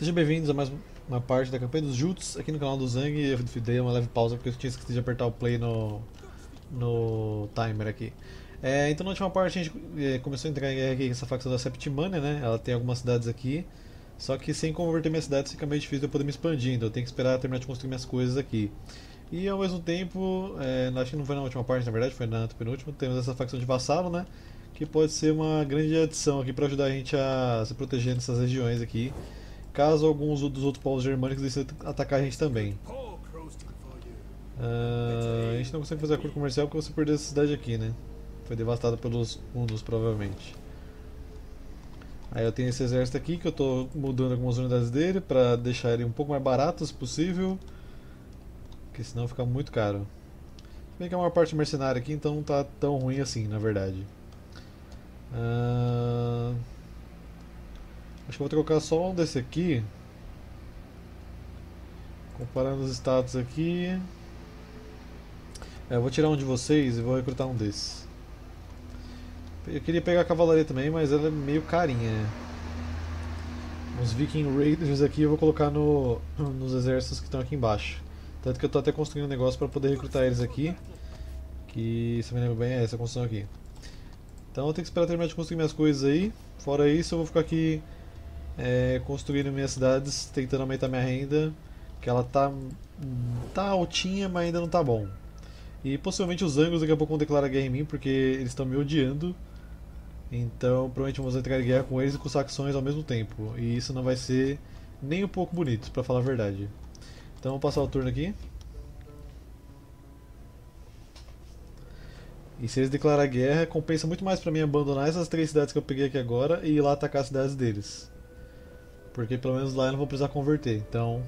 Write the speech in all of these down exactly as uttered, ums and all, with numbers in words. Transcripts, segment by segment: Sejam bem-vindos a mais uma parte da campanha dos Jutes aqui no canal do Zang. Eu dei uma leve pausa porque eu tinha esquecido de apertar o play no, no timer aqui. É, então na última parte a gente é, começou a entrar em guerra aqui com essa facção da Septimania, né? Ela tem algumas cidades aqui, só que sem converter minha cidade fica meio difícil de eu poder me expandir, então eu tenho que esperar terminar de construir minhas coisas aqui. E ao mesmo tempo, é, acho que não foi na última parte na verdade, foi na penúltima, temos essa facção de Vassalo, né? Que pode ser uma grande adição aqui para ajudar a gente a se proteger nessas regiões aqui, caso alguns dos outros povos germânicos decidam atacar a gente também. Uh, a gente não consegue fazer acordo comercial porque você perdeu essa cidade aqui, né? Foi devastada pelos hunos, provavelmente. Aí eu tenho esse exército aqui que eu estou mudando algumas unidades dele para deixar ele um pouco mais barato se possível, porque senão fica muito caro. Se bem que é uma parte mercenária aqui, então não tá tão ruim assim, na verdade. Uh... Acho que eu vou trocar só um desse aqui. Comparando os status aqui, é, eu vou tirar um de vocês e vou recrutar um desses. Eu queria pegar a cavalaria também, mas ela é meio carinha, né? Os Viking Raiders aqui eu vou colocar no, nos exércitos que estão aqui embaixo. Tanto que eu estou até construindo um negócio para poder recrutar eles aqui, que se eu me lembro bem é essa construção aqui. Então eu tenho que esperar terminar de construir minhas coisas aí. Fora isso eu vou ficar aqui é, construindo minhas cidades, tentando aumentar minha renda, que ela tá, tá altinha, mas ainda não tá bom. E possivelmente os Anglos daqui a pouco vão declarar guerra em mim, porque eles estão me odiando. Então provavelmente vamos entrar em guerra com eles e com os Saxões ao mesmo tempo, e isso não vai ser nem um pouco bonito, pra falar a verdade. Então vou passar o turno aqui. E se eles declararem guerra, compensa muito mais pra mim abandonar essas três cidades que eu peguei aqui agora e ir lá atacar as cidades deles, porque pelo menos lá eu não vou precisar converter, então...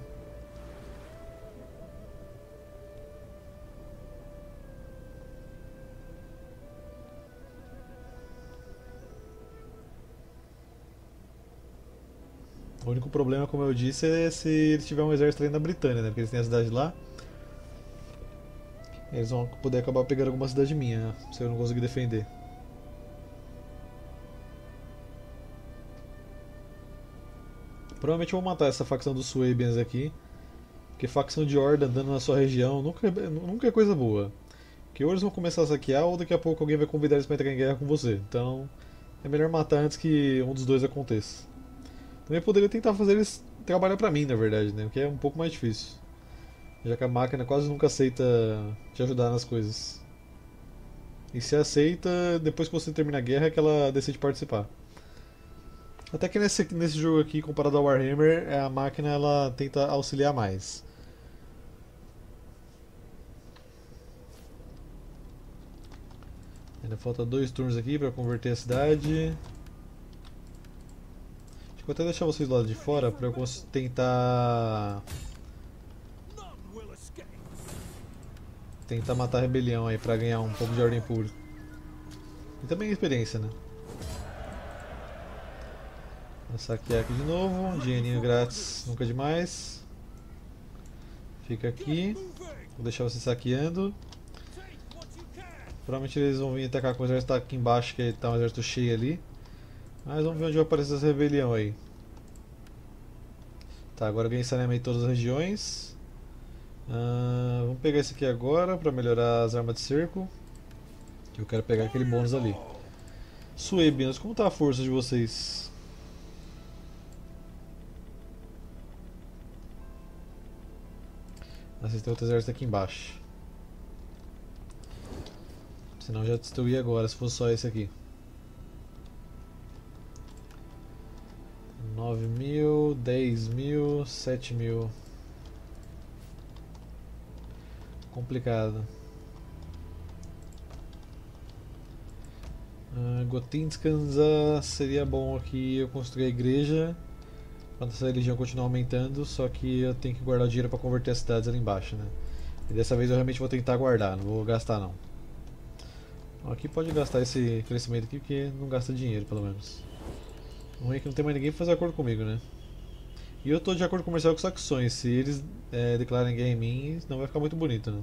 O único problema, como eu disse, é se eles tiverem um exército ali na Britânia, né? Porque eles têm a cidade lá. Eles vão poder acabar pegando alguma cidade minha, se eu não conseguir defender. Provavelmente eu vou matar essa facção dos Swabians aqui, porque facção de horda andando na sua região nunca é, nunca é coisa boa. Porque ou eles vão começar a saquear, ou daqui a pouco alguém vai convidar eles para entrar em guerra com você. Então é melhor matar antes que um dos dois aconteça. Também poderia tentar fazer eles trabalhar para mim, na verdade, né? O que é um pouco mais difícil, já que a máquina quase nunca aceita te ajudar nas coisas. E se aceita, depois que você termina a guerra é que ela decide participar. Até que nesse, nesse jogo aqui, comparado ao Warhammer, a máquina ela tenta auxiliar mais. Ainda falta dois turnos aqui para converter a cidade. Acho que vou até deixar vocês do lado de fora para eu tentar... Tentar matar a rebelião aí pra ganhar um pouco de ordem pública. E também experiência, né? Vou saquear aqui de novo. Um dinheirinho grátis, nunca é demais. Fica aqui. Vou deixar você saqueando. Provavelmente eles vão vir atacar com o exército aqui embaixo, que tá um exército cheio ali. Mas vamos ver onde vai aparecer essa rebelião aí. Tá, agora eu ganhei saneamento em todas as regiões. Uh, vamos pegar esse aqui agora para melhorar as armas de cerco. Eu quero pegar aquele bônus ali. Suebinos, como tá a força de vocês? Ah, vocês têm outro exército aqui embaixo. Senão já destruí agora, se fosse só esse aqui. nove mil, dez mil, sete mil. Complicado. Uh, Gotiscandza seria bom aqui eu construir a igreja para essa religião continuar aumentando, só que eu tenho que guardar o dinheiro para converter as cidades ali embaixo, né? E dessa vez eu realmente vou tentar guardar, não vou gastar não. Aqui pode gastar esse crescimento aqui porque não gasta dinheiro, pelo menos. Não é que não tem mais ninguém para fazer acordo comigo, né? E eu estou de acordo comercial com os Saxões, se eles é, declararem guerra em mim, não vai ficar muito bonito, né?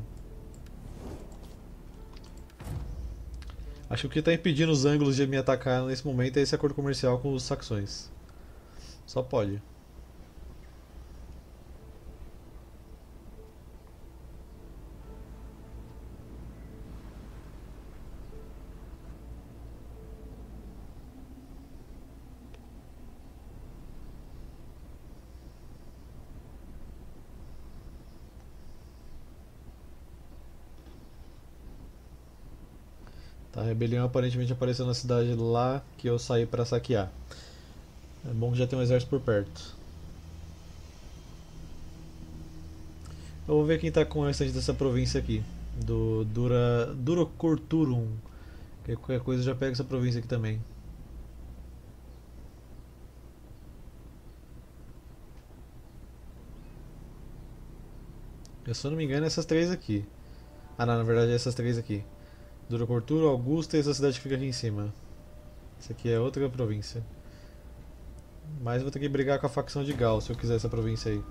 Acho que o que está impedindo os Anglos de me atacar nesse momento é esse acordo comercial com os Saxões. Só pode. A rebelião aparentemente apareceu na cidade lá que eu saí para saquear. É bom que já tem um exército por perto. Eu vou ver quem está com o restante dessa província aqui, do Dura, Durocorturum. Qualquer coisa eu já pego essa província aqui também. Eu, se eu não me engano, é essas três aqui. Ah não, na verdade é essas três aqui. Durocorturum, Augusta e essa cidade que fica aqui em cima. Essa aqui é outra província. Mas vou ter que brigar com a facção de Gal se eu quiser essa província aí.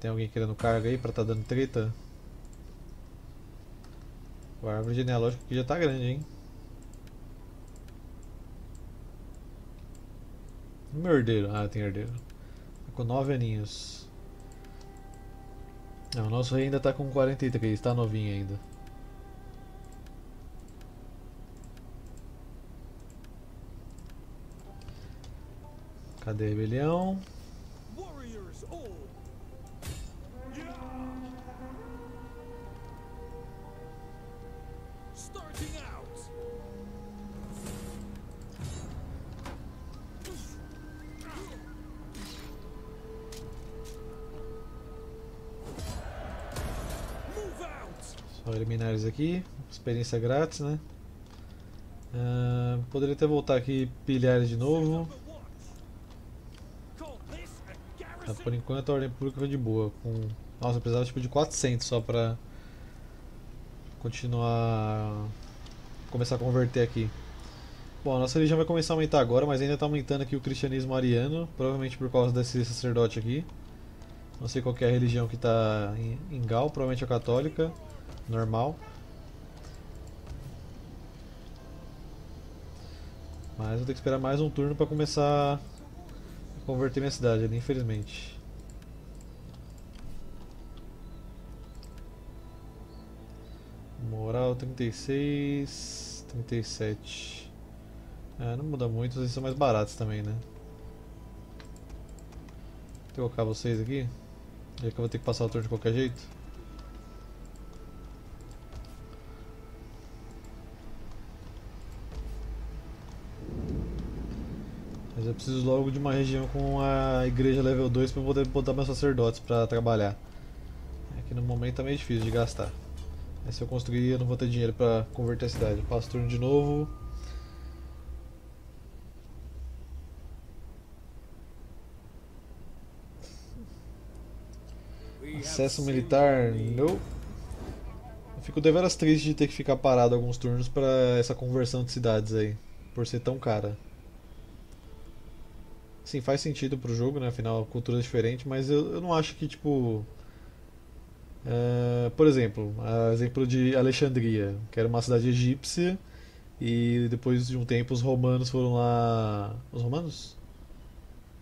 Tem alguém querendo carga aí pra tá dando treta? A árvore genealógica aqui já tá grande, hein? Meu herdeiro. Ah, tem herdeiro. Tá com nove aninhos. Não, o nosso rei ainda tá com quarenta e três, tá novinho ainda. Cadê a rebelião? Eliminar eles aqui, experiência grátis, né? Uh, poderia até voltar aqui e pilhar eles de novo. Tá, por enquanto a ordem pública foi de boa. Com... Nossa, eu precisava tipo, de quatrocentos só pra continuar. Começar a converter aqui. Bom, a nossa religião vai começar a aumentar agora, mas ainda tá aumentando aqui o cristianismo ariano, provavelmente por causa desse sacerdote aqui. Não sei qual que é a religião que tá em Gal, provavelmente a católica. Normal. Mas vou ter que esperar mais um turno para começar a converter minha cidade ali, infelizmente. Moral trinta e seis, trinta e sete. Ah, não muda muito, vocês são mais baratos também, né? Vou colocar vocês aqui, já que eu vou ter que passar o turno de qualquer jeito. Mas eu preciso logo de uma região com a igreja level dois para poder botar meus sacerdotes para trabalhar. Aqui no momento tá meio difícil de gastar. Mas se eu construir eu não vou ter dinheiro para converter a cidade. Eu passo turno de novo. Acesso militar? Não. Eu fico deveras triste de ter que ficar parado alguns turnos para essa conversão de cidades aí, por ser tão cara. Sim, faz sentido pro jogo, né? Afinal, cultura é diferente, mas eu, eu não acho que, tipo... Uh, por exemplo, uh, exemplo de Alexandria, que era uma cidade egípcia, e depois de um tempo os romanos foram lá... Os romanos?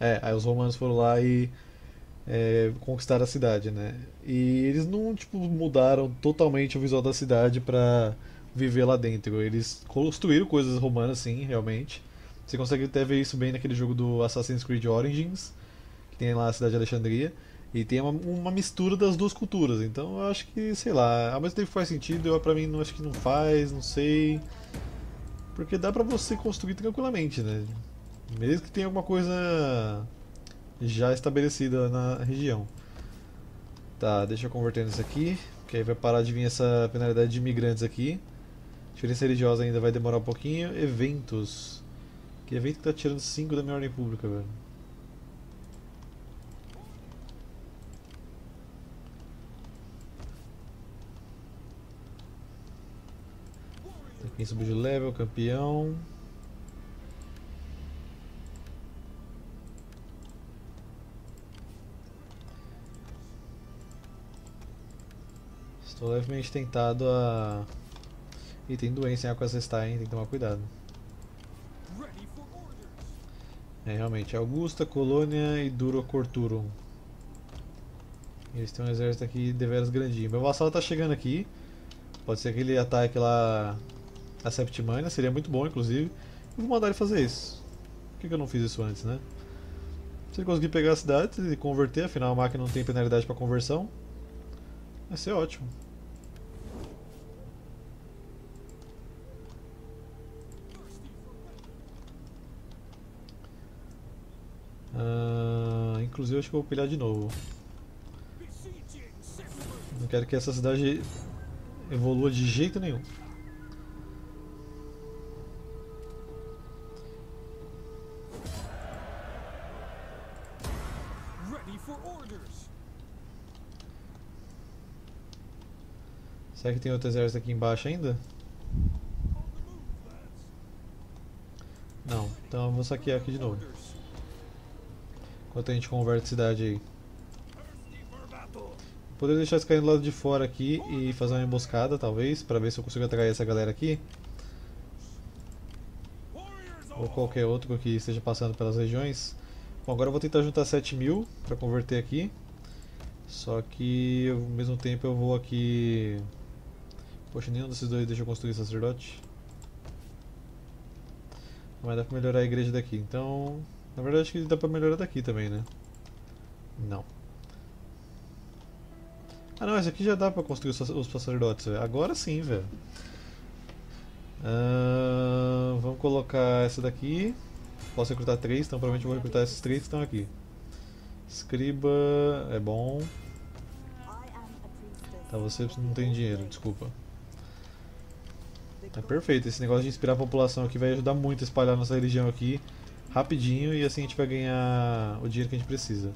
É, aí os romanos foram lá e é, conquistaram a cidade, né? E eles não, tipo, mudaram totalmente o visual da cidade pra viver lá dentro. Eles construíram coisas romanas, sim, realmente. Você consegue até ver isso bem naquele jogo do Assassin's Creed Origins, que tem lá a cidade de Alexandria, e tem uma, uma mistura das duas culturas, então eu acho que, sei lá, ao mesmo tempo faz sentido, eu pra mim não acho que não faz, não sei, porque dá pra você construir tranquilamente, né, mesmo que tenha alguma coisa já estabelecida na região. Tá, deixa eu converter nisso aqui, que aí vai parar de vir essa penalidade de imigrantes aqui. A diferença religiosa ainda vai demorar um pouquinho. Eventos. Que evento que tá tirando cinco da minha ordem pública, velho. Quem subiu de level, campeão. Estou levemente tentado a... Ih, tem doença em Aquazesta, hein? Tem que tomar cuidado. É, realmente, Augusta, Colônia e Durocorturum. Eles têm um exército aqui deveras grandinho. Meu vassalo tá chegando aqui. Pode ser aquele ataque lá a Septimania, seria muito bom, inclusive. Eu vou mandar ele fazer isso. Por que, que eu não fiz isso antes, né? Se ele conseguir pegar a cidade e converter, afinal a máquina não tem penalidade para conversão, vai ser ótimo. Inclusive, eu acho que vou pilhar de novo. Não quero que essa cidade evolua de jeito nenhum. Será que tem outro exército aqui embaixo ainda? Não, então eu vou saquear aqui de novo. Enquanto a gente converte cidade aí. Poderia deixar eles caindo do lado de fora aqui e fazer uma emboscada, talvez, pra ver se eu consigo atacar essa galera aqui. Ou qualquer outro que esteja passando pelas regiões. Bom, agora eu vou tentar juntar sete mil pra converter aqui. Só que ao mesmo tempo eu vou aqui... Poxa, nenhum desses dois deixa eu construir sacerdote. Mas dá pra melhorar a igreja daqui, então... Na verdade acho que dá pra melhorar daqui também, né? Não. Ah não, esse aqui já dá pra construir os sacerdotes, véio. Agora sim, velho. Ah, vamos colocar essa daqui. Posso recrutar três, então provavelmente eu vou recrutar esses três que estão aqui. Escriba... é bom. Tá, você não tem dinheiro, desculpa. É perfeito, esse negócio de inspirar a população aqui vai ajudar muito a espalhar nossa religião aqui rapidinho e assim a gente vai ganhar o dinheiro que a gente precisa.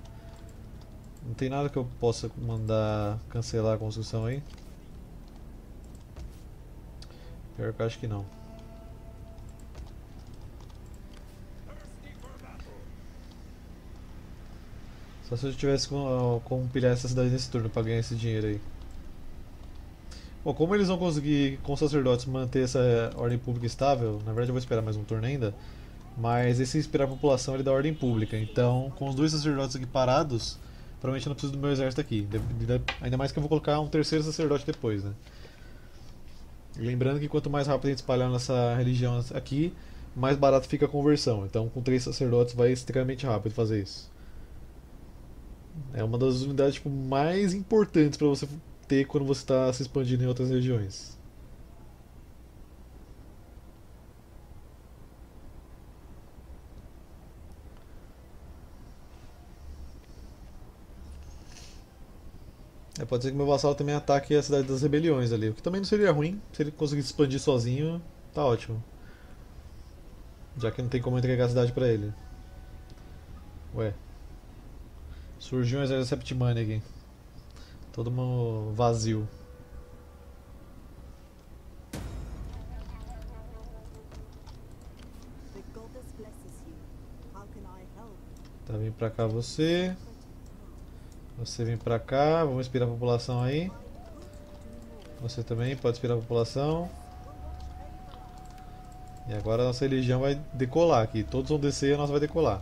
Não tem nada que eu possa mandar cancelar a construção aí? Pior que eu acho que não. Só se eu tivesse como, como pilhar essa cidade nesse turno pra ganhar esse dinheiro aí. Bom, como eles vão conseguir, com os sacerdotes, manter essa ordem pública estável, na verdade eu vou esperar mais um turno ainda, mas esse inspirar a população ele dá ordem pública, então com os dois sacerdotes aqui parados, provavelmente eu não preciso do meu exército aqui, ainda mais que eu vou colocar um terceiro sacerdote depois, né? Lembrando que quanto mais rápido a gente espalhar nossa religião aqui, mais barato fica a conversão, então com três sacerdotes vai extremamente rápido fazer isso. É uma das unidades tipo, mais importantes para você... quando você está se expandindo em outras regiões. É, pode ser que meu vassalo também ataque a cidade das rebeliões ali, o que também não seria ruim, se ele conseguir expandir sozinho, tá ótimo. Já que não tem como entregar a cidade pra ele. Ué. Surgiu um exército Septimania aqui. Todo mundo vazio. Tá, vem pra cá você. Você vem pra cá, vamos inspirar a população aí. Você também pode inspirar a população. E agora a nossa religião vai decolar aqui. Todos vão descer e a nossa vai decolar.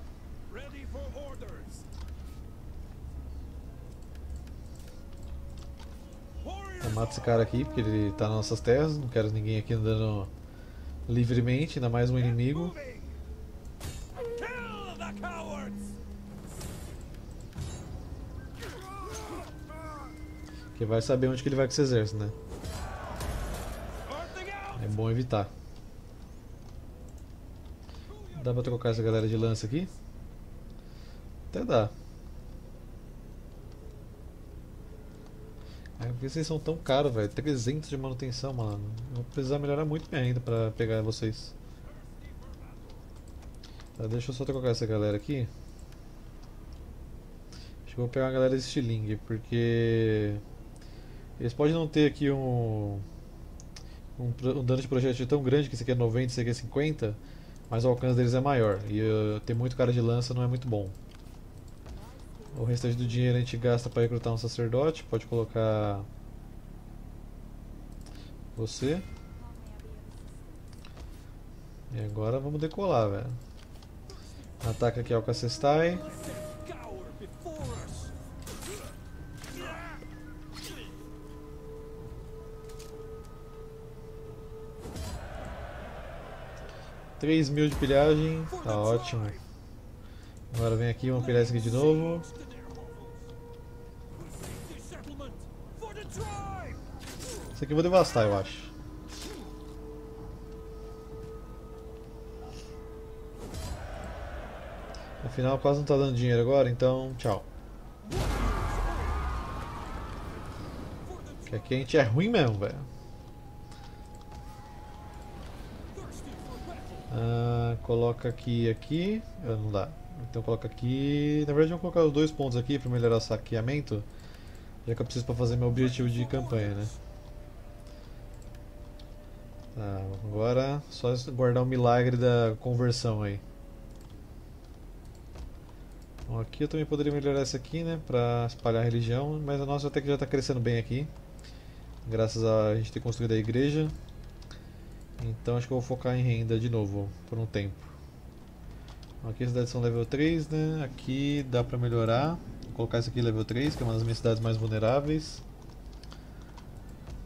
Mata esse cara aqui, porque ele tá nas nossas terras, não quero ninguém aqui andando livremente, ainda mais um inimigo. Porque vai saber onde que ele vai com esse exército, né? É bom evitar. Dá pra trocar essa galera de lança aqui? Até dá. Por que vocês são tão caros, velho? trezentos de manutenção, mano. Eu vou precisar melhorar muito minha renda pra pegar vocês. Tá, deixa eu só trocar essa galera aqui. Acho que eu vou pegar uma galera de estilingue, porque... eles podem não ter aqui um... Um, um dano de projétil tão grande, que esse aqui é noventa, esse aqui é cinquenta. Mas o alcance deles é maior. E uh, ter muito cara de lança não é muito bom. O restante do dinheiro a gente gasta para recrutar um sacerdote. Pode colocar você. E agora vamos decolar, velho. Ataca aqui ao Cacestai. três mil de pilhagem, tá ótimo. Agora vem aqui, vamos pilhar esse aqui de novo. Esse aqui eu vou devastar, eu acho. Afinal, quase não tá dando dinheiro agora, então tchau. Porque aqui a gente é ruim mesmo, velho. Ah, coloca aqui aqui. Ah, não dá. Então coloca aqui. Na verdade eu vou colocar os dois pontos aqui para melhorar saqueamento. Já que eu preciso para fazer meu objetivo de campanha, né? Tá, agora só guardar o milagre da conversão aí. Bom, aqui eu também poderia melhorar essa aqui, né? Pra espalhar a religião, mas a nossa até que já tá crescendo bem aqui. Graças a gente ter construído a igreja. Então acho que eu vou focar em renda de novo, por um tempo. Aqui as cidades são level três, né? Aqui dá pra melhorar. Vou colocar isso aqui level três, que é uma das minhas cidades mais vulneráveis.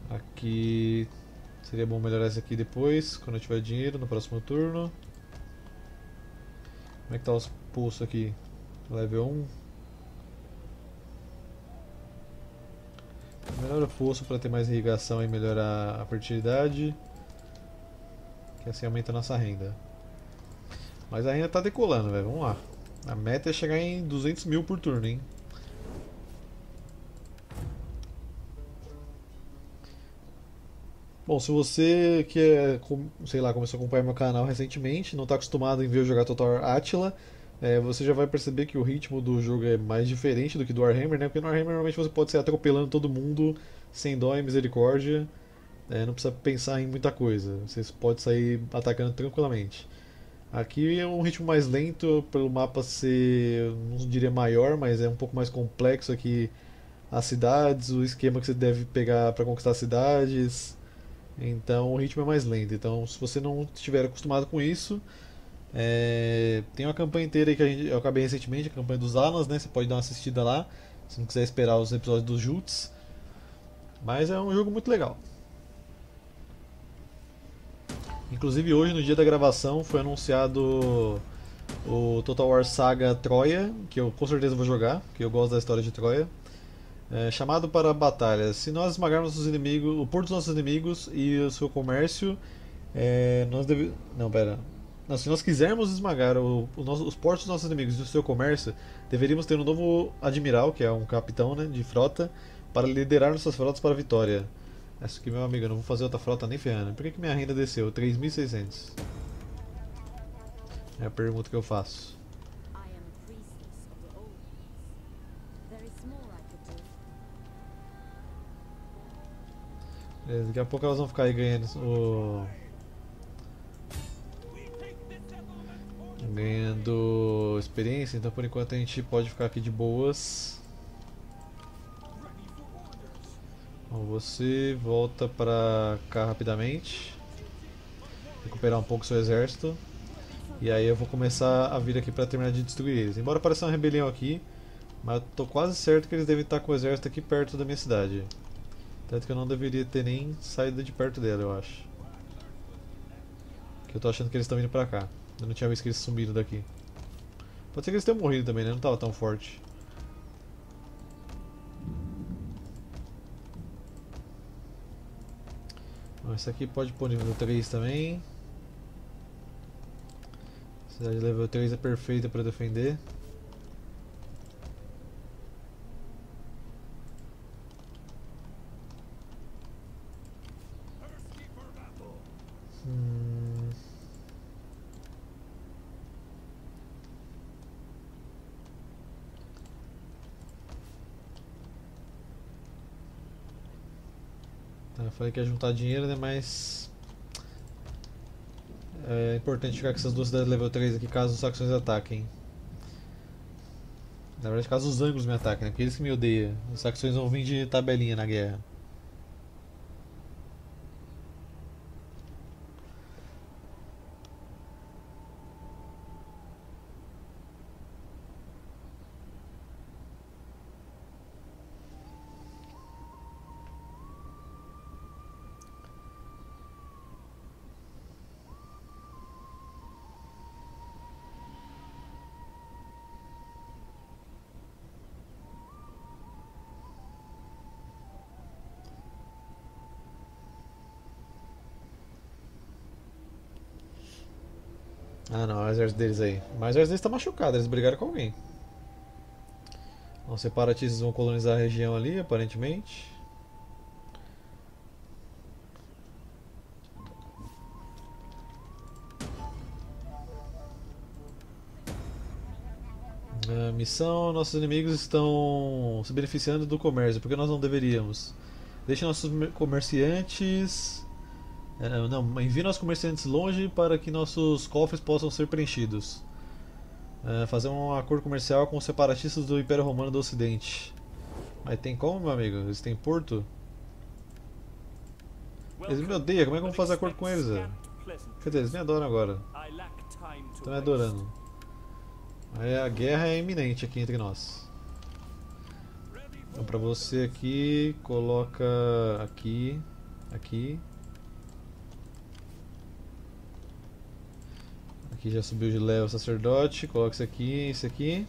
Aqui... seria bom melhorar isso aqui depois, quando eu tiver dinheiro, no próximo turno. Como é que tá os pulsos aqui? Level um. Melhora o pulso para ter mais irrigação e melhorar a fertilidade. Que assim aumenta a nossa renda. Mas a renda tá decolando, velho. Vamos lá. A meta é chegar em duzentos mil por turno, hein. Bom, se você que é, sei lá, começou a acompanhar meu canal recentemente, não está acostumado em ver eu jogar Total War Attila, é, você já vai perceber que o ritmo do jogo é mais diferente do que do Warhammer, né? Porque no Warhammer normalmente você pode ser atropelando todo mundo sem dó e misericórdia, é, não precisa pensar em muita coisa, você pode sair atacando tranquilamente. Aqui é um ritmo mais lento, pelo mapa ser, não diria maior, mas é um pouco mais complexo aqui as cidades, o esquema que você deve pegar para conquistar as cidades. Então o ritmo é mais lento, então se você não estiver acostumado com isso, é... tem uma campanha inteira aí que a gente... eu acabei recentemente, a campanha dos Alans, né? Você pode dar uma assistida lá, se não quiser esperar os episódios dos Jutes. Mas é um jogo muito legal. Inclusive hoje, no dia da gravação, foi anunciado o Total War Saga Troia, que eu com certeza vou jogar, porque eu gosto da história de Troia. É, chamado para a batalha. Se nós esmagarmos os inimigos, o porto dos nossos inimigos e o seu comércio, é, nós deve... não, pera. Não, se nós quisermos esmagar o, o nosso, os portos dos nossos inimigos e o seu comércio, deveríamos ter um novo admiral, que é um capitão, né, de frota, para liderar nossas frotas para a vitória. Essa aqui, meu amigo, eu não vou fazer outra frota nem ferrando. Por que que minha renda desceu? três mil e seiscentos. É a pergunta que eu faço. Daqui a pouco elas vão ficar aí ganhando o... ganhando experiência, então por enquanto a gente pode ficar aqui de boas. Bom, você volta pra cá rapidamente, recuperar um pouco seu exército. E aí eu vou começar a vir aqui pra terminar de destruir eles. Embora pareça uma rebelião aqui, mas eu tô quase certo que eles devem estar com o exército aqui perto da minha cidade. Tanto que eu não deveria ter nem saído de perto dela, eu acho. Que eu tô achando que eles estão vindo pra cá. Eu não tinha visto que eles sumiram daqui. Pode ser que eles tenham morrido também, né? Não tava tão forte. Bom, esse aqui pode pôr nível três também. A cidade level três é perfeita pra defender. Falei que ia juntar dinheiro, né, mas é importante ficar com essas duas cidades level três aqui caso os saxões ataquem. Na verdade, caso os anglos me ataquem, né, porque eles que me odeiam. Os saxões vão vir de tabelinha na guerra. Ah não, é o exército deles aí. Mas o exército deles tá machucado, eles brigaram com alguém. Os separatistas vão colonizar a região ali, aparentemente. A missão, nossos inimigos estão se beneficiando do comércio, porque nós não deveríamos. Deixe nossos comerciantes... Não, envie nossos comerciantes longe para que nossos cofres possam ser preenchidos. Fazer um acordo comercial com os separatistas do Império Romano do Ocidente. Mas tem como, meu amigo? Eles têm porto? Eles me odeiam, como é que eu vou fazer acordo com eles? Quer dizer, eles me adoram agora. Estão me adorando. Aí a guerra é iminente aqui entre nós. Então pra você aqui, coloca aqui, aqui. Aqui já subiu de level o sacerdote, coloca isso aqui, isso aqui.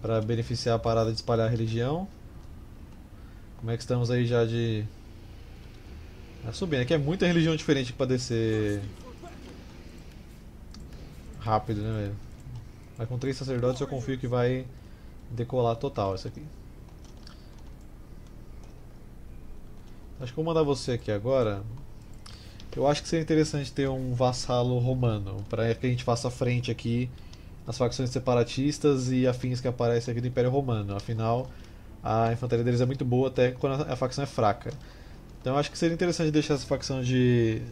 Pra beneficiar a parada de espalhar a religião. Como é que estamos aí já de... Ah, subindo, aqui é muita religião diferente pra descer... Rápido, né velho? Mas com três sacerdotes eu confio que vai decolar total isso aqui. Acho que vou mandar você aqui agora. Eu acho que seria interessante ter um vassalo romano, para que a gente faça frente aqui às facções separatistas e afins que aparecem aqui do Império Romano. Afinal, a infantaria deles é muito boa até quando a facção é fraca. Então eu acho que seria interessante deixar essa facção de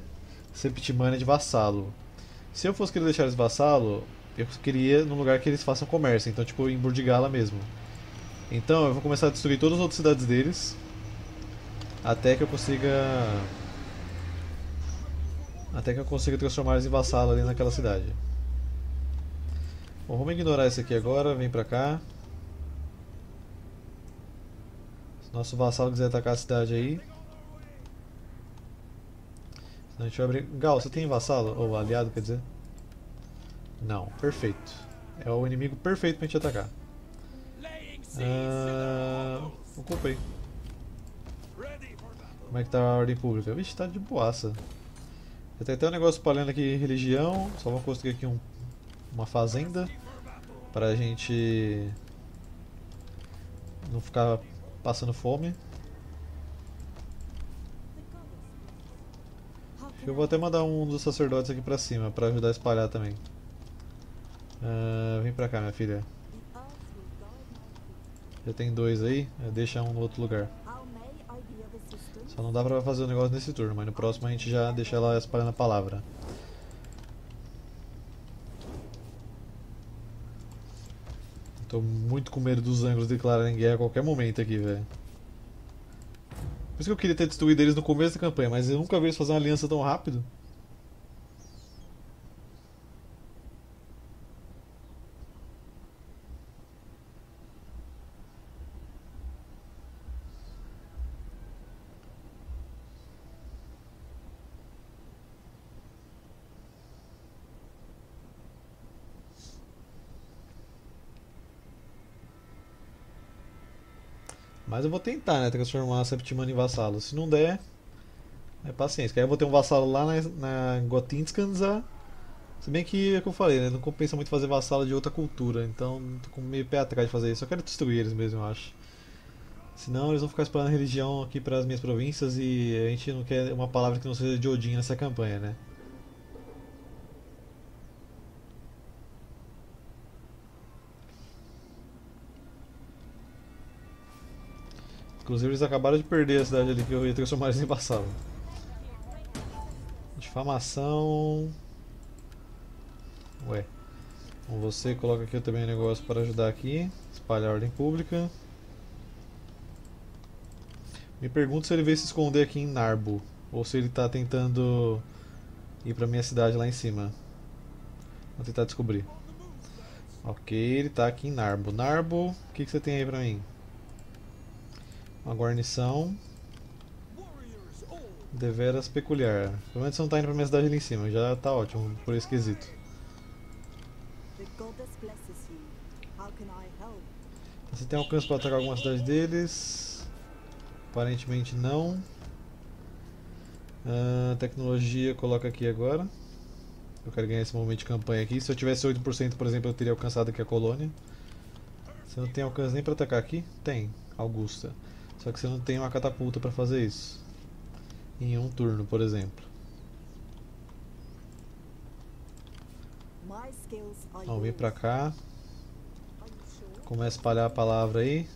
Septimania de vassalo. Se eu fosse querer deixar eles vassalo, eu queria num lugar que eles façam comércio, então tipo em Burdigala mesmo. Então eu vou começar a destruir todas as outras cidades deles, até que eu consiga... Até que eu consiga transformar eles em vassalo ali naquela cidade. Bom, vamos ignorar isso aqui agora, vem pra cá. Se nosso vassalo quiser atacar a cidade aí... Senão a gente vai abrir... Gal, você tem vassalo? Ou aliado, quer dizer? Não, perfeito. É o inimigo perfeito pra gente atacar. Ah, ocupa aí. Como é que tá a ordem pública? Vixe, tá de boaça. Já tem até um negócio espalhando aqui religião. Só vamos construir aqui um, uma fazenda. Pra gente não ficar passando fome. Eu vou até mandar um dos sacerdotes aqui pra cima, pra ajudar a espalhar também. Uh, vem pra cá, minha filha. Já tem dois aí, deixa um no outro lugar. Só não dá pra fazer o negócio nesse turno, mas no próximo a gente já deixa ela espalhando a palavra. Tô muito com medo dos Anglos declararem guerra a qualquer momento aqui, velho. Por isso que eu queria ter destruído eles no começo da campanha, mas eu nunca vi eles fazer uma aliança tão rápido. Mas eu vou tentar, né, transformar a Septimania em vassalo. Se não der, é paciência. Aí eu vou ter um vassalo lá na, na Gotiscandza. Se bem que é o que eu falei, né, não compensa muito fazer vassalo de outra cultura. Então tô com meio pé atrás de fazer isso. Só quero destruir eles mesmo, eu acho. Senão eles vão ficar espalhando religião aqui para as minhas províncias e a gente não quer uma palavra que não seja de Odin nessa campanha, né. Inclusive eles acabaram de perder a cidade ali que eu ia transformar eles em vassalo. Difamação... Ué. Então você coloca aqui também um negócio para ajudar aqui. Espalhar a ordem pública. Me pergunto se ele veio se esconder aqui em Narbo. Ou se ele está tentando ir para minha cidade lá em cima. Vou tentar descobrir. Ok, ele está aqui em Narbo. Narbo, o que, que você tem aí para mim? Uma guarnição deveras peculiar. Pelo menos você não está indo para minha cidade ali em cima, já está ótimo, por esse quesito. Você tem alcance para atacar alguma cidade deles? Aparentemente não. Ah, tecnologia coloca aqui agora. Eu quero ganhar esse momento de campanha aqui. Se eu tivesse oito por cento, por exemplo, eu teria alcançado aqui a colônia. Você não tem alcance nem pra atacar aqui? Tem, Augusta. Só que você não tem uma catapulta pra fazer isso em um turno, por exemplo. Então, vem pra cá. Começa a espalhar a palavra aí.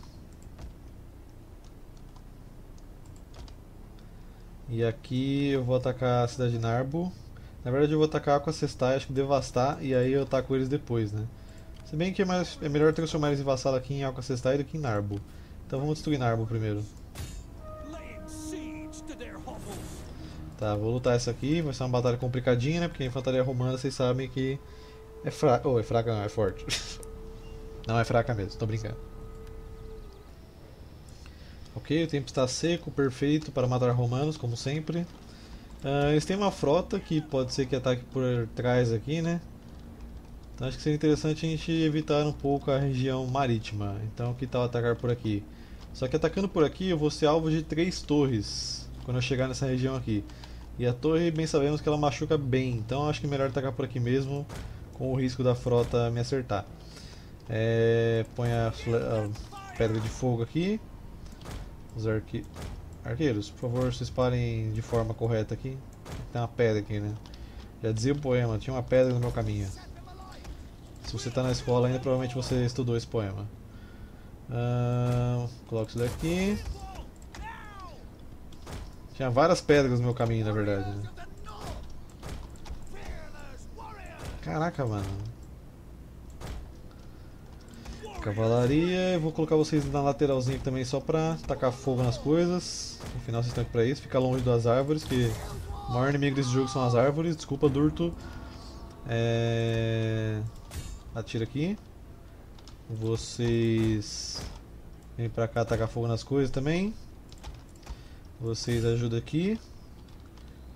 E aqui eu vou atacar a cidade de Narbo. Na verdade eu vou atacar a Aquazesta, acho que devastar, e aí eu ataco eles depois, né? Se bem que é, mais, é melhor transformar eles em vassalo aqui em Alka Sestai do que em Narbo. Então vamos destruir Narbo primeiro. Tá, vou lutar essa aqui, vai ser uma batalha complicadinha, né? Porque a infantaria romana, vocês sabem que é fraca. Oh, é fraca não, é forte. Não, é fraca mesmo, tô brincando. Ok, o tempo está seco, perfeito para matar romanos, como sempre. Uh, eles têm uma frota que pode ser que ataque por trás aqui, né? Então acho que seria interessante a gente evitar um pouco a região marítima. Então que tal atacar por aqui? Só que atacando por aqui eu vou ser alvo de três torres quando eu chegar nessa região aqui. E a torre, bem sabemos que ela machuca bem, então acho que é melhor atacar por aqui mesmo, com o risco da frota me acertar. É, põe a, a pedra de fogo aqui. Os arque... arqueiros, por favor, se disparem de forma correta aqui. Tem uma pedra aqui, né? Já dizia o poema, tinha uma pedra no meu caminho. Se você está na escola ainda, provavelmente você estudou esse poema. Uh, coloca isso daqui. Tinha várias pedras no meu caminho, na verdade, né? Caraca, mano. Cavalaria, eu vou colocar vocês na lateralzinha aqui também só pra tacar fogo nas coisas. No final vocês estão aqui pra isso, ficar longe das árvores, que o maior inimigo desse jogo são as árvores. Desculpa, Durto. É... Atira aqui. Vocês... vem pra cá tacar fogo nas coisas também. Vocês ajudam aqui.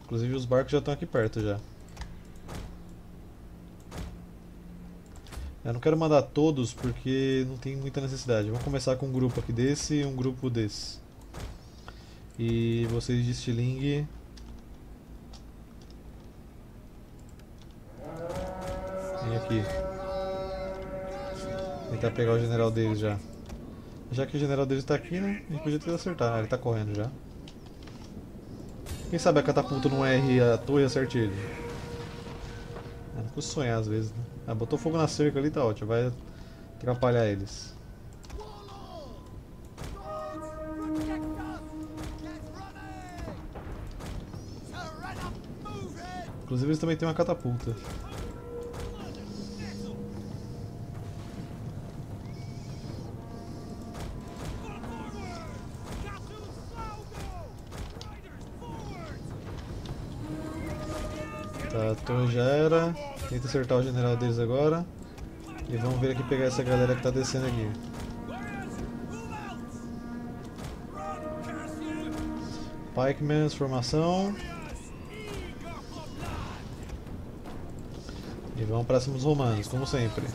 Inclusive os barcos já estão aqui perto já. Eu não quero mandar todos porque não tem muita necessidade. Vamos começar com um grupo aqui desse e um grupo desse. E vocês de estilingue. Vem aqui. Tentar pegar o general deles já. Já que o general deles tá aqui, né? A gente podia tentar acertar. Ah, ele tá correndo já. Quem sabe a catapulta não erre a torre e acerte ele. Eu não consigo sonhar às vezes, né? Ah, botou fogo na cerca ali, tá ótimo, vai atrapalhar eles. Inclusive eles também têm uma catapulta. Tá, a torre já era. Tenta acertar o general deles agora. E vamos ver aqui pegar essa galera que está descendo aqui. Pikeman, formação. E vamos para cima dos romanos, como sempre.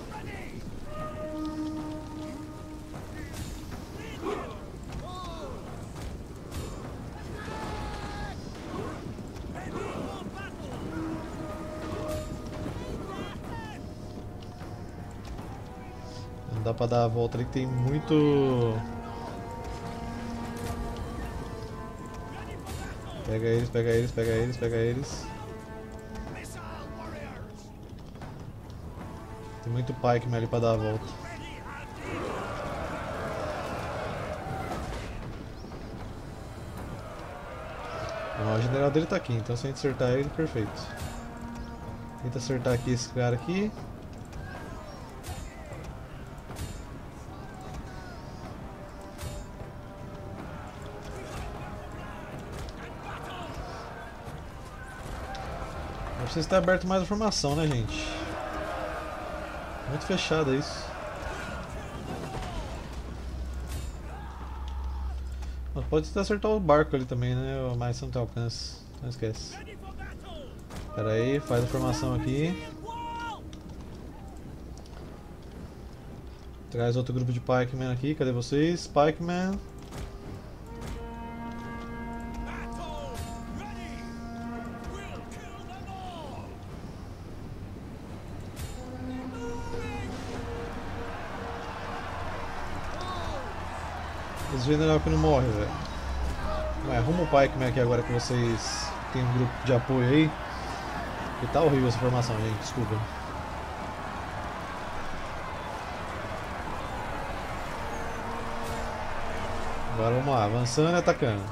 Pra dar a volta ali que tem muito. Pega eles, pega eles, pega eles, pega eles. Tem muito pikeman ali pra dar a volta. Não, o general dele tá aqui, então se a gente acertar ele, perfeito. Tenta acertar aqui esse cara aqui. Precisa estar aberto mais a formação, né, gente? Muito fechada isso. Mas pode tentar acertar o barco ali também, né? Mas você não tem alcance. Não esquece. Pera aí, faz a formação aqui. Traz outro grupo de pikeman aqui. Cadê vocês? Pikeman. Os generais que não morrem, velho. Mas arruma o pai como é que agora que vocês tem um grupo de apoio aí. Que tá horrível essa formação, gente, desculpa. Agora vamos lá, avançando e atacando.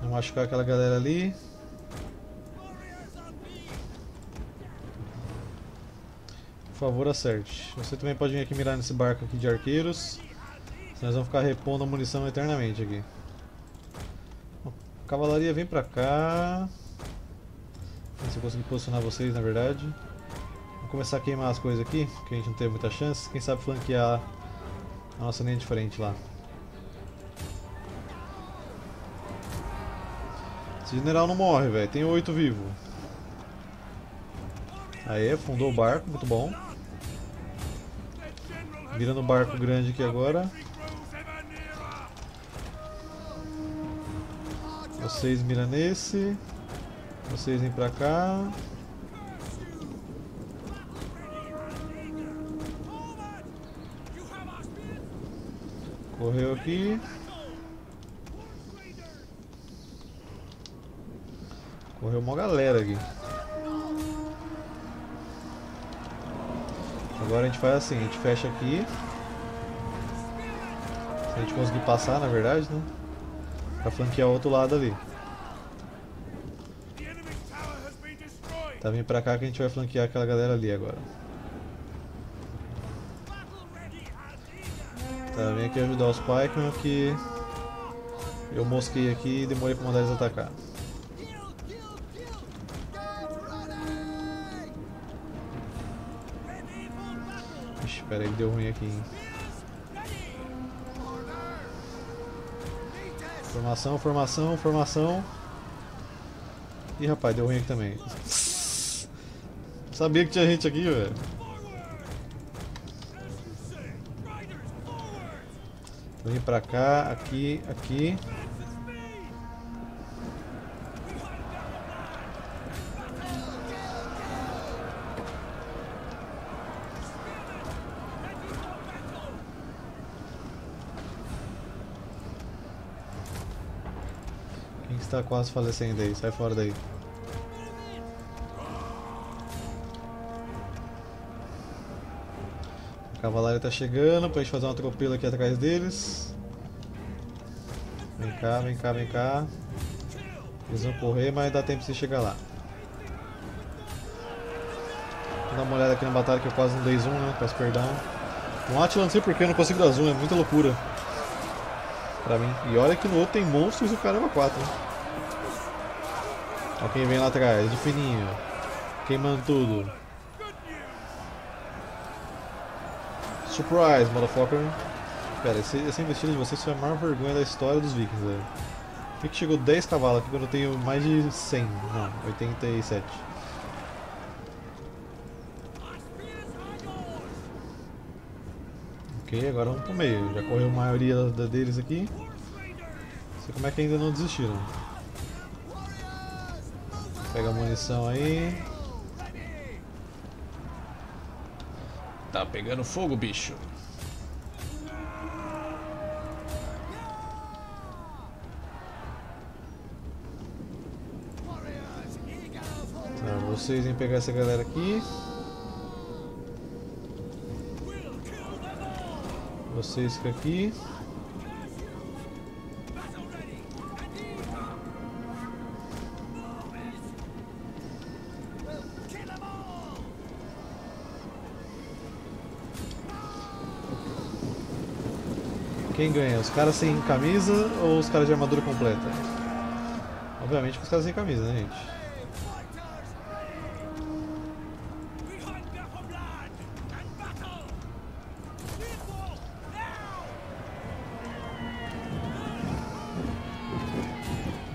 Vamos machucar aquela galera ali. Por favor, acerte. Você também pode vir aqui mirar nesse barco aqui de arqueiros. Nós vamos ficar repondo a munição eternamente aqui. Bom, cavalaria vem pra cá. Se eu conseguir posicionar vocês, na verdade. Vamos começar a queimar as coisas aqui, porque a gente não teve muita chance. Quem sabe flanquear a nossa linha de frente lá. Esse general não morre, velho. Tem oito vivos. Aê, afundou o barco, muito bom. Virando um barco grande aqui agora. Vocês miram nesse. Vocês vêm pra cá. Correu aqui. Correu uma galera aqui. Agora a gente faz assim, a gente fecha aqui. Se a gente conseguir passar, na verdade, né? Pra flanquear o outro lado ali. Tá vindo pra cá que a gente vai flanquear aquela galera ali agora. Tá, vem aqui ajudar os pikemen que eu mosquei aqui e demorei pra mandar eles atacar. Pera aí, deu ruim aqui, hein? Formação, formação, formação. Ih, rapaz, deu ruim aqui também. Sabia que tinha gente aqui, velho. Vem pra cá, aqui, aqui. Tá quase falecendo aí, sai fora daí. A cavalaria tá chegando pra gente fazer uma atropelo aqui atrás deles. Vem cá, vem cá, vem cá. Eles vão correr, mas dá tempo de você chegar lá. Vou dar uma olhada aqui na batalha que eu quase não dei zoom, né? Peço perdão. Um Attila não sei porque eu não consigo dar zoom, é muita loucura pra mim. E olha que no outro tem monstros e o caramba quatro, né? Olha quem vem lá atrás, de fininho, queimando tudo. Surprise, motherfucker. Pera, esse, essa investida de vocês foi a maior vergonha da história dos vikings, velho. Por que chegou dez cavalos aqui quando eu tenho mais de cem? Não, oitenta e sete. Ok, agora vamos pro meio. Já correu a maioria da deles aqui. Não sei como é que ainda não desistiram. Pega a munição aí. Tá pegando fogo, bicho. Tá, vocês vêm pegar essa galera aqui. Vocês ficam aqui. Quem ganha? Os caras sem camisa ou os caras de armadura completa? Obviamente que os caras sem camisa, né, gente?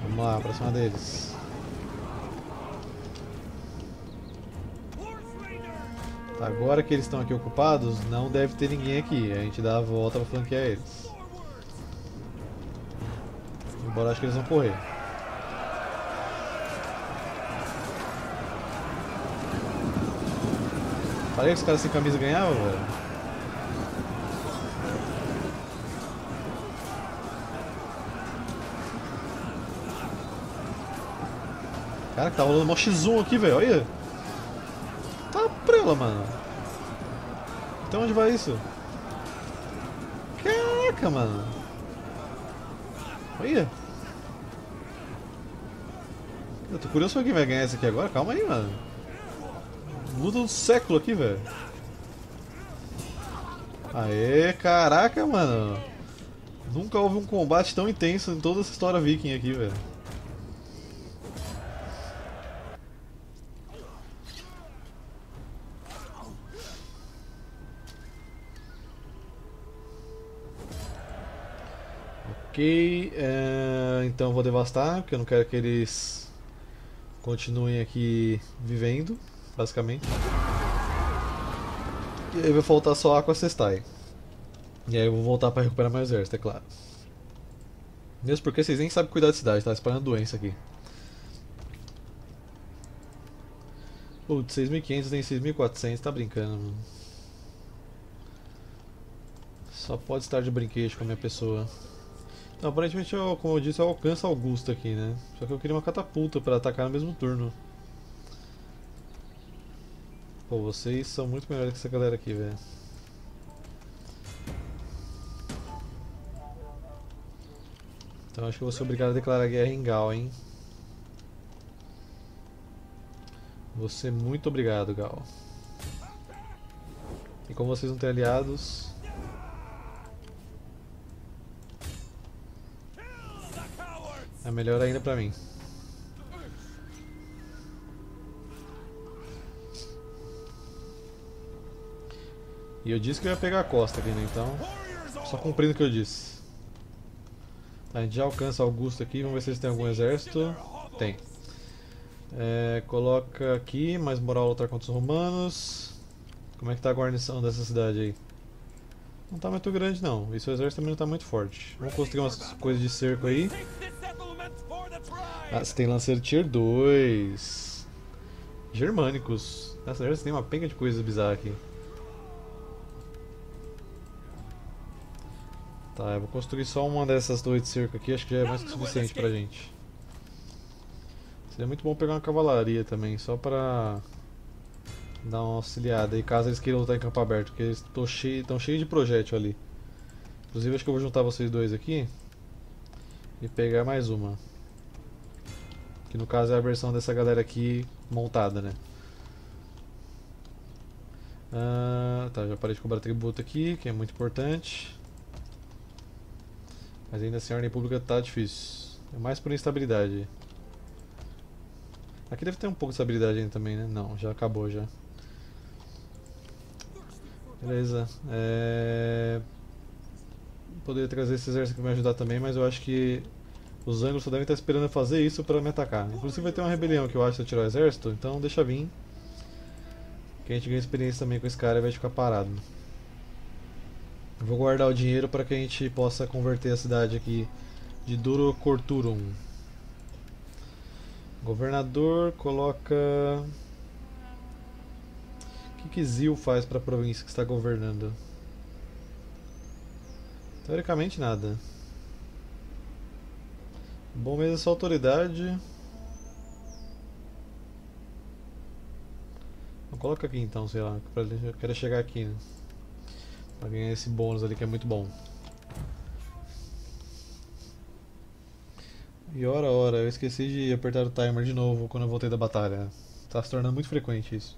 Vamos lá, pra cima deles. Tá, agora que eles estão aqui ocupados, não deve ter ninguém aqui. A gente dá a volta pra flanquear eles. Embora acho que eles vão correr. Parei que os caras sem camisa ganhavam, velho. Cara, que tá rolando mó xis um aqui, velho. Olha. Tá prela, mano. Então onde vai isso? Caraca, mano. Olha. Eu tô curioso pra quem vai ganhar essa aqui agora. Calma aí, mano. Luta do século aqui, velho. Aê, caraca, mano. Nunca houve um combate tão intenso em toda essa história viking aqui, velho. Ok, é, então vou devastar, porque eu não quero que eles continuem aqui vivendo, basicamente. E aí vai faltar só Aquazesta. E aí eu vou voltar para recuperar meu exército, é claro. Mesmo porque vocês nem sabem cuidar da cidade, tá espalhando doença aqui. Putz, seis mil e quinhentos tem seis mil e quatrocentos, tá brincando, mano. Só pode estar de brinquedo com a minha pessoa. Então, aparentemente, eu, como eu disse, eu alcanço Augusta aqui, né? Só que eu queria uma catapulta pra atacar no mesmo turno. Pô, vocês são muito melhores que essa galera aqui, velho. Então, acho que eu vou ser obrigado a declarar guerra em Gal, hein? Você muito obrigado, Gal. E como vocês não têm aliados... é melhor ainda pra mim. E eu disse que eu ia pegar a costa aqui, né? Então, só cumprindo o que eu disse. Tá, a gente já alcança Augusto aqui. Vamos ver se eles têm algum exército. Tem. É, coloca aqui, mais moral lutar contra os romanos. Como é que tá a guarnição dessa cidade aí? Não tá muito grande não. E seu exército também não tá muito forte. Vamos conseguir umas coisas de cerco aí. Ah, você tem lanceiro tier dois. Germânicos. Nossa, você tem uma penca de coisas bizarras aqui. Tá, eu vou construir só uma dessas duas de cerco aqui. Acho que já é mais que suficiente pra gente. Seria muito bom pegar uma cavalaria também, só pra dar uma auxiliada. E caso eles queiram lutar em campo aberto, porque eles estão cheios cheio de projétil ali. Inclusive acho que eu vou juntar vocês dois aqui e pegar mais uma. Que no caso é a versão dessa galera aqui montada, né? Ah, tá, já parei de cobrar tributo aqui, que é muito importante. Mas ainda assim a ordem pública tá difícil. É mais por instabilidade. Aqui deve ter um pouco de estabilidade ainda também, né? Não, já acabou já. Beleza. É... poderia trazer esse exército aqui pra me ajudar também, mas eu acho que os Anglos só devem estar esperando fazer isso para me atacar. Inclusive vai ter uma rebelião que eu acho se eu tirar o exército, então deixa vir. Que a gente ganha experiência também com esse cara e vai ficar parado. Eu vou guardar o dinheiro para que a gente possa converter a cidade aqui de Durocorturum. Governador coloca... o que que Zil faz para a província que está governando? Teoricamente nada. Bom mesmo é só autoridade. Não, coloca aqui então, sei lá, pra, eu quero chegar aqui, né? Pra ganhar esse bônus ali que é muito bom. E ora, ora, eu esqueci de apertar o timer de novo quando eu voltei da batalha. Tá se tornando muito frequente isso.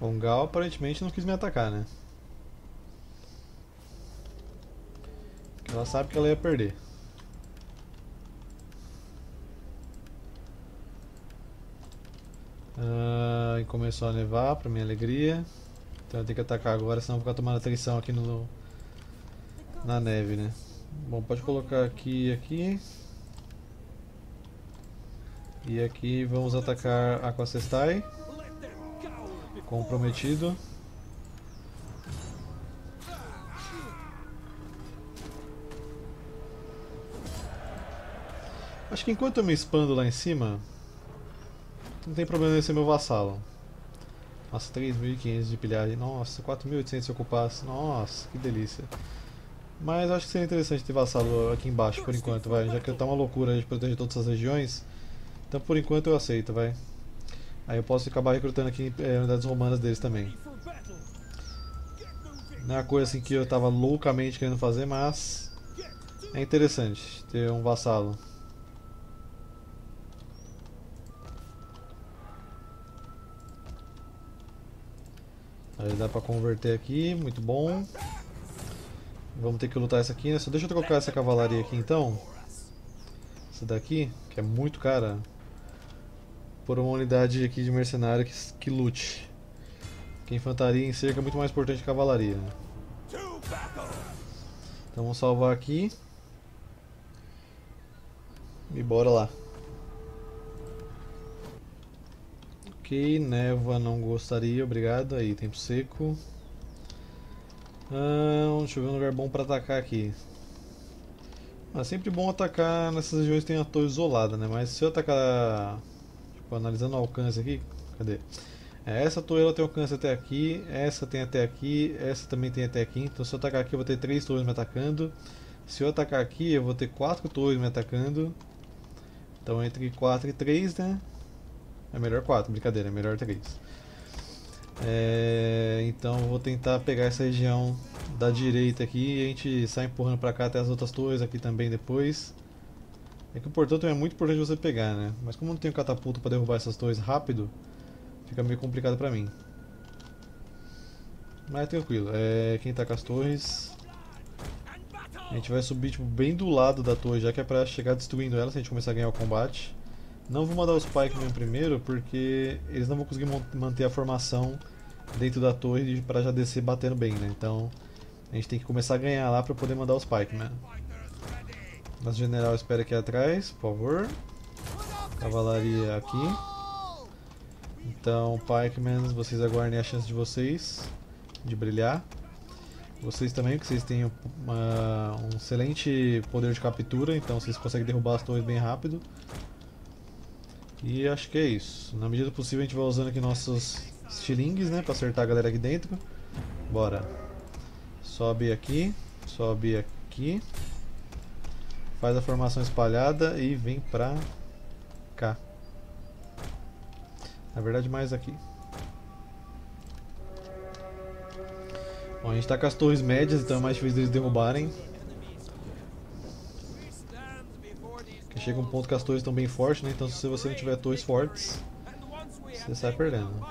Bom, Gal aparentemente não quis me atacar, né? Porque ela sabe que ela ia perder. Ah, e começou a nevar, pra minha alegria. Então eu tenho que atacar agora, senão eu vou ficar tomando atrição aqui no, na neve, né? Bom, pode colocar aqui e aqui. E aqui vamos atacar a Cacestai. Comprometido. Acho que enquanto eu me expando lá em cima, não tem problema em ser meu vassalo. Nossa, três mil e quinhentos de pilhagem. Nossa, quatro mil e oitocentos se eu ocupasse. Nossa, que delícia. Mas acho que seria interessante ter vassalo aqui embaixo por enquanto, vai. Já que tá uma loucura de proteger todas essas regiões. Então por enquanto eu aceito, vai. Aí eu posso acabar recrutando aqui é, unidades romanas deles também. Não é uma coisa assim que eu tava loucamente querendo fazer, mas é interessante ter um vassalo. Aí dá pra converter aqui, muito bom. Vamos ter que lutar essa aqui, né? Só deixa eu trocar essa cavalaria aqui então. Essa daqui, que é muito cara. Por uma unidade aqui de mercenário que, que lute. Que infantaria em cerca é muito mais importante que cavalaria. Então vamos salvar aqui. E bora lá. Ok, névoa não gostaria, obrigado. Aí, tempo seco. Ah, deixa eu ver um lugar bom pra atacar aqui. É sempre bom atacar nessas regiões que tem a torre isolada, né? Mas se eu atacar, tipo, analisando o alcance aqui, cadê? É, essa torre ela tem alcance até aqui, essa tem até aqui, essa também tem até aqui. Então se eu atacar aqui eu vou ter três torres me atacando. Se eu atacar aqui eu vou ter quatro torres me atacando. Então entre quatro e três, né? É melhor quatro, brincadeira, é melhor três. É, então vou tentar pegar essa região da direita aqui e a gente sai empurrando pra cá até as outras torres aqui também depois. É que o portão também é muito importante você pegar, né? Mas como eu não tenho catapulta pra derrubar essas torres rápido, fica meio complicado pra mim. Mas tranquilo, é, quem tá com as torres... A gente vai subir tipo, bem do lado da torre, já que é pra chegar destruindo ela se a gente começar a ganhar o combate. Não vou mandar os Pike mesmo primeiro, porque eles não vão conseguir manter a formação dentro da torre para já descer batendo bem, né? Então a gente tem que começar a ganhar lá para poder mandar os Pike, né? Nosso general espera aqui atrás, por favor. Cavalaria aqui. Então, Pikemen, vocês aguardem a chance de vocês de brilhar. Vocês também, porque vocês têm uma, um excelente poder de captura, então vocês conseguem derrubar as torres bem rápido. E acho que é isso. Na medida do possível a gente vai usando aqui nossos estilingues, né, pra acertar a galera aqui dentro. Bora. Sobe aqui, sobe aqui. Faz a formação espalhada e vem pra cá. Na verdade mais aqui. Bom, a gente tá com as torres médias, então é mais difícil deles derrubarem. Chega um ponto que as torres estão bem fortes, né? Então se você não tiver torres fortes, você sai perdendo. Vou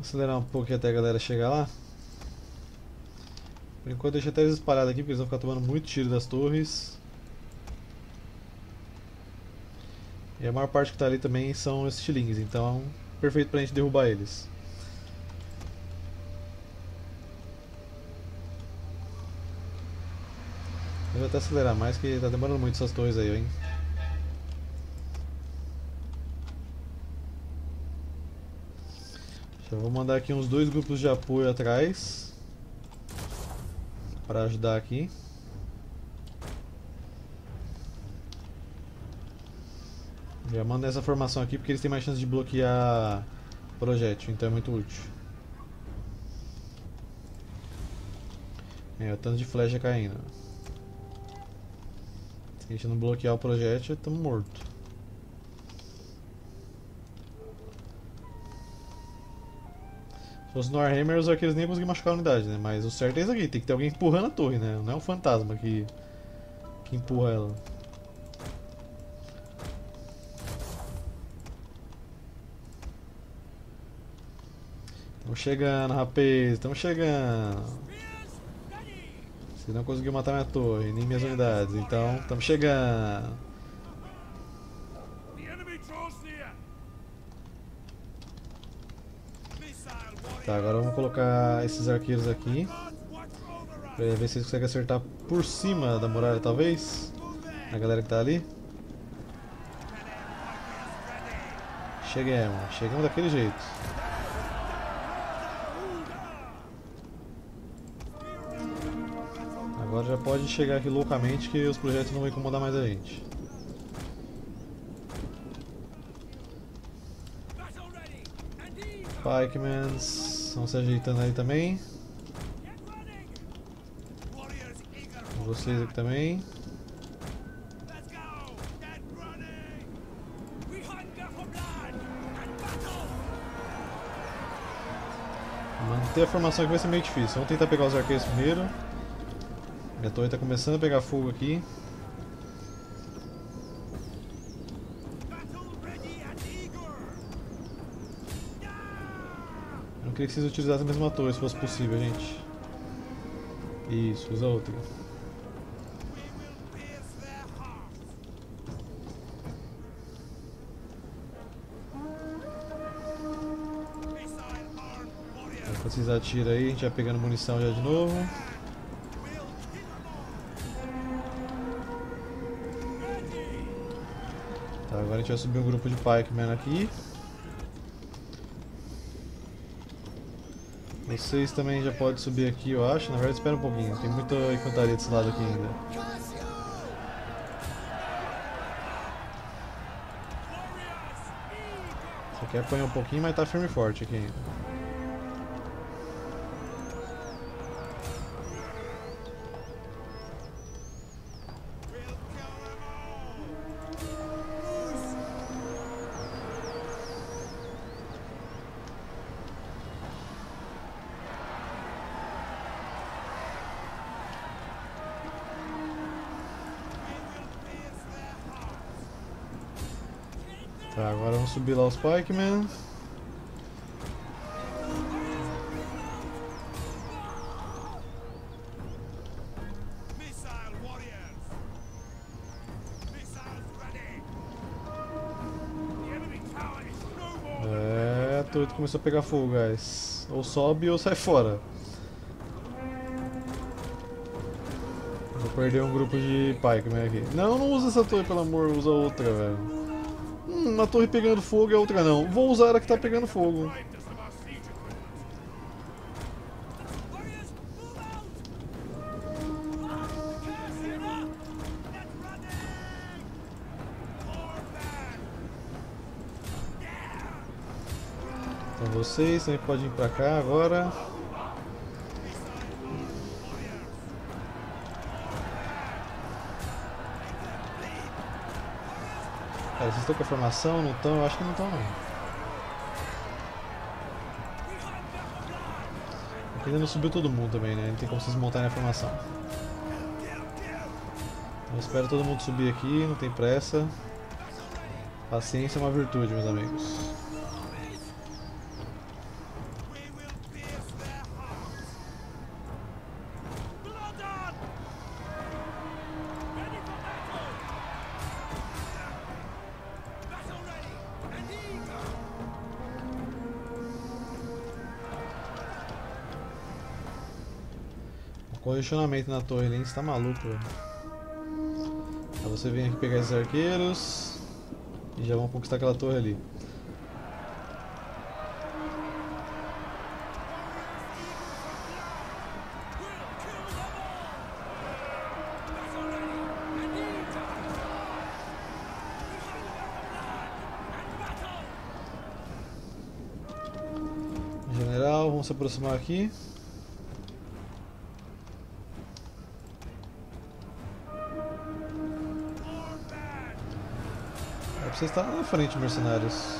acelerar um pouquinho até a galera chegar lá. Por enquanto deixa até eles espalhados aqui, porque eles vão ficar tomando muito tiro das torres. E a maior parte que tá ali também são esses tilings, então... perfeito pra gente derrubar eles. Eu vou até acelerar mais que tá demorando muito essas torres aí, hein. Já vou mandar aqui uns dois grupos de apoio atrás pra ajudar aqui. Já manda essa formação aqui porque eles têm mais chance de bloquear projétil, então é muito útil. É, o tanto de flecha caindo. Se a gente não bloquear o projétil, estamos mortos. Os Warhammers ou aqueles nem conseguem machucar a unidade, né? Mas o certo é isso aqui, tem que ter alguém empurrando a torre, né? Não é um fantasma que, que empurra ela. Estamos chegando, rapaz, estamos chegando. Você não conseguiu matar minha torre, nem minhas unidades, então estamos chegando. Tá, agora vamos colocar esses arqueiros aqui pra ver se eles conseguem acertar por cima da muralha, talvez. A galera que tá ali. Chegamos, chegamos daquele jeito. Agora já pode chegar aqui loucamente que os projetos não vão incomodar mais a gente. Pikemans estão se ajeitando aí também. Vocês aqui também. Manter a formação aqui vai ser meio difícil. Vamos tentar pegar os arqueiros primeiro. Minha torre está começando a pegar fogo aqui. Eu queria que vocês utilizassem a mesma torre, se fosse possível, gente. Isso, usa outra. Enquanto vocês atiram aí, a gente vai pegando munição já de novo. Tá, agora a gente vai subir um grupo de pikemen aqui. Vocês também já podem subir aqui, eu acho. Na verdade, espera um pouquinho, tem muita infantaria desse lado aqui ainda. Só quer apanhar um pouquinho, mas tá firme e forte aqui ainda. Tá, agora vamos subir lá os pikemen. É, a torre começou a pegar fogo, guys. Ou sobe ou sai fora. Vou perder um grupo de pikemen aqui. Não, não usa essa torre, pelo amor, usa outra, velho. Uma torre pegando fogo e a outra não. Vou usar a que está pegando fogo. Então vocês também podem ir para cá agora. Vocês estão com a formação? Não estão? Eu acho que não estão, não. Porque ainda não subiu todo mundo também, né? Não tem como vocês montarem a formação. Eu espero todo mundo subir aqui, não tem pressa. Paciência é uma virtude, meus amigos. Congestionamento na torre ali, você tá maluco, velho. Então você vem aqui pegar esses arqueiros e já vão conquistar aquela torre ali. General, vamos se aproximar aqui. Você está na frente, mercenários.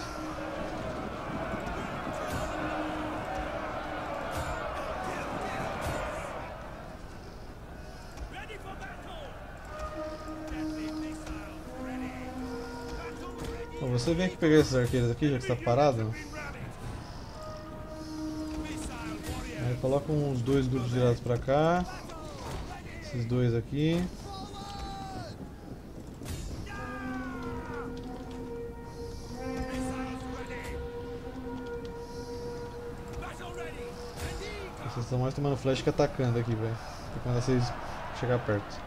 Você vem aqui pegar esses arqueiros aqui, já que está parado. Aí coloca uns dois grupos virados pra cá. Esses dois aqui. Vocês estão mais tomando flash que atacando aqui, velho. Quando vocês chegar perto,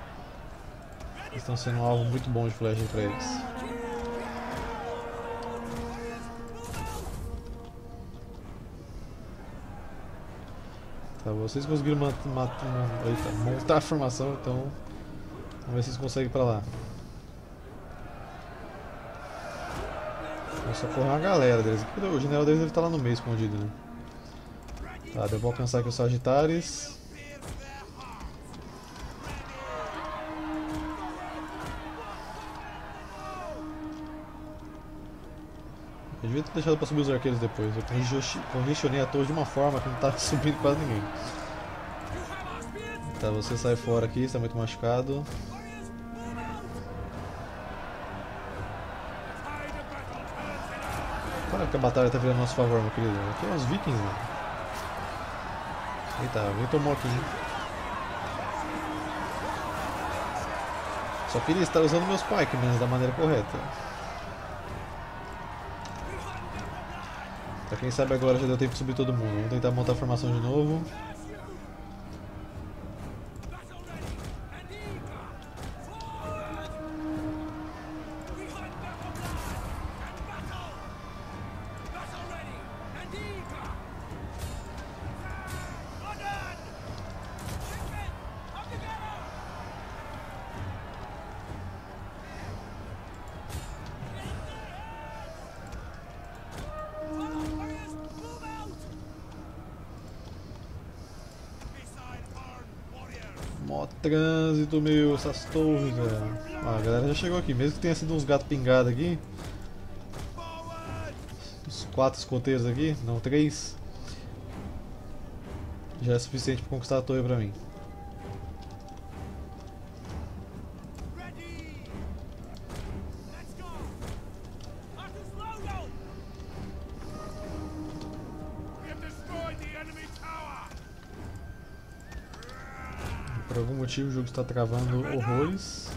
eles estão sendo um alvo muito bom de flash pra eles. Tá, vocês conseguiram matar, matar, eita, montar a formação, então vamos ver se vocês conseguem ir pra lá. Nossa, correr uma galera deles. O general deles deve estar lá no meio escondido, né? Tá, eu vou alcançar aqui os Sagitários. Eu devia ter deixado pra subir os arqueiros depois. Eu congestionei a torre de uma forma que não tá subindo quase ninguém. Tá, você sai fora aqui, está muito machucado. Para que a batalha tá virando a nosso favor, meu querido. Aqui é os vikings, né? Eita, alguém tomou aqui. Só queria estar usando meus pikemen da maneira correta. Pra quem sabe agora já deu tempo de subir todo mundo. Vamos tentar montar a formação de novo. Trânsito, meu, essas torres, velho. Ah, a galera já chegou aqui, mesmo que tenha sido uns gatos pingados aqui. Os quatro escoteiros aqui, não, três. Já é suficiente para conquistar a torre pra mim. Por algum motivo o jogo está travando horrores.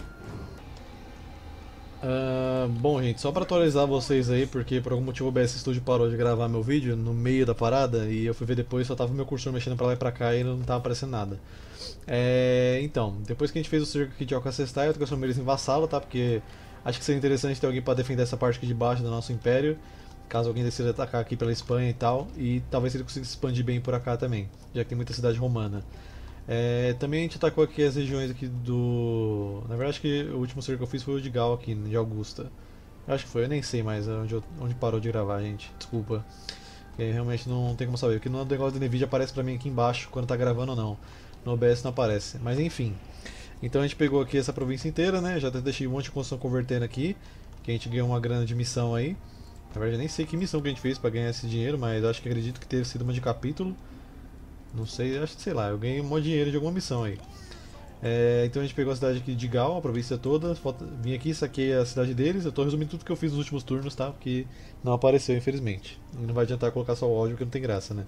Ah, bom, gente, só para atualizar vocês aí, porque por algum motivo o O B S Studio parou de gravar meu vídeo no meio da parada e eu fui ver depois, só tava o meu cursor mexendo para lá e para cá e não tava aparecendo nada. É, então, depois que a gente fez o cerco aqui de Alka Sestai, eu transformei eles em vassalo, tá? Porque acho que seria interessante ter alguém para defender essa parte aqui de baixo do nosso império, caso alguém decida atacar aqui pela Espanha e tal, e talvez ele consiga se expandir bem por acá também, já que tem muita cidade romana. É, também a gente atacou aqui as regiões aqui do... Na verdade acho que o último cerco que eu fiz foi o de Gal aqui, de Augusta. Eu acho que foi, eu nem sei mais onde, eu, onde parou de gravar, gente, desculpa. Eu realmente não tem como saber, porque no negócio da NVIDIA aparece pra mim aqui embaixo quando tá gravando ou não. No O B S não aparece, mas enfim. Então a gente pegou aqui essa província inteira, né, já até deixei um monte de construção convertendo aqui. Que a gente ganhou uma grana de missão aí. Na verdade eu nem sei que missão que a gente fez pra ganhar esse dinheiro, mas acho que acredito que teve sido uma de capítulo. Não sei, acho que sei lá, eu ganhei um monte de dinheiro de alguma missão aí. É, então a gente pegou a cidade aqui de Gal, a província toda, falta, vim aqui, saquei a cidade deles. Eu tô resumindo tudo que eu fiz nos últimos turnos, tá? Porque não apareceu, infelizmente. E não vai adiantar colocar só o áudio, que não tem graça, né?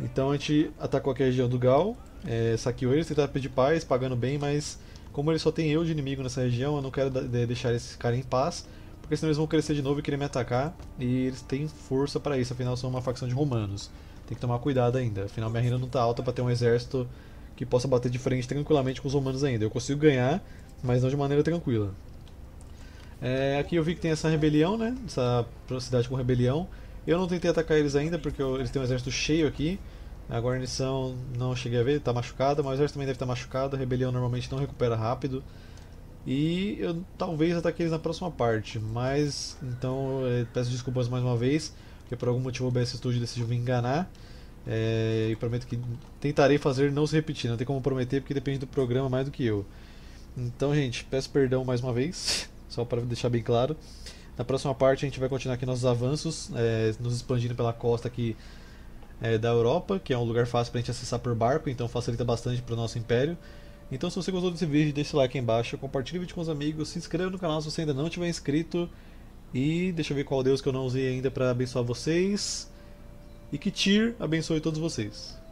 Então a gente atacou aqui a região do Gal, é, saqueou eles, tentaram pedir paz, pagando bem, mas como eles só tem eu de inimigo nessa região, eu não quero deixar eles ficarem em paz, porque senão eles vão crescer de novo e querer me atacar, e eles têm força para isso, afinal são uma facção de romanos. Tem que tomar cuidado ainda, afinal minha renda não está alta para ter um exército que possa bater de frente tranquilamente com os romanos ainda. Eu consigo ganhar, mas não de maneira tranquila. É, aqui eu vi que tem essa rebelião, né? Essa cidade com rebelião. Eu não tentei atacar eles ainda porque eu, eles têm um exército cheio aqui. A guarnição não cheguei a ver, está machucada, mas o exército também deve estar machucado. A rebelião normalmente não recupera rápido. E eu talvez ataque eles na próxima parte, mas então eu peço desculpas mais uma vez. Porque por algum motivo o O B S Studio decidiu me enganar, é, e prometo que tentarei fazer não se repetir, não tem como prometer porque depende do programa mais do que eu. Então, gente, peço perdão mais uma vez, só para deixar bem claro. Na próxima parte a gente vai continuar aqui nossos avanços, é, nos expandindo pela costa aqui, é, da Europa, que é um lugar fácil para a gente acessar por barco, então facilita bastante para o nosso império. Então se você gostou desse vídeo, deixa o like aí embaixo, compartilha o vídeo com os amigos, se inscreva no canal se você ainda não tiver inscrito. E deixa eu ver qual deus que eu não usei ainda para abençoar vocês. E que Tyr abençoe todos vocês.